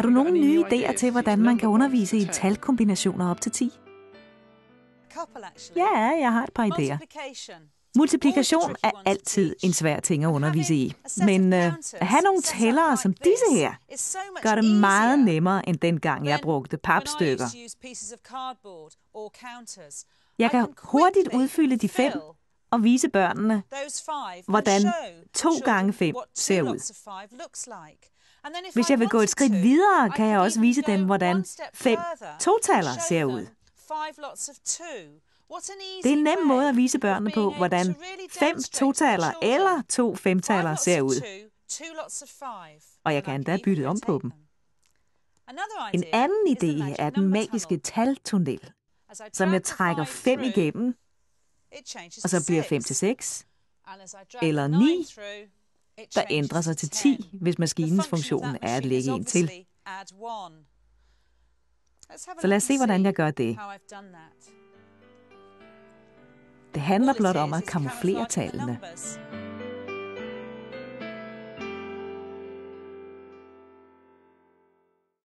Har du nogle nye idéer til, hvordan man kan undervise i talkombinationer op til 10? Ja, jeg har et par idéer. Multiplikation er altid en svær ting at undervise i, men at have nogle tællere som disse her, gør det meget nemmere end dengang jeg brugte papstykker. Jeg kan hurtigt udfylde de 5 og vise børnene, hvordan 2 gange 5 ser ud. Hvis jeg vil gå et skridt videre, kan jeg også vise dem, hvordan 5 totaller ser ud. Det er en nem måde at vise børnene på, hvordan 5 totaller eller 2 femtaller ser ud. Og jeg kan endda bytte om på dem. En anden idé er den magiske taltunnel, som jeg trækker 5 igennem, og så bliver 5 til 6, eller 9, der ændrer sig til 10, hvis maskinens funktion er at lægge en til. Så lad os se, hvordan jeg gør det. Det handler blot om at kamuflere tallene.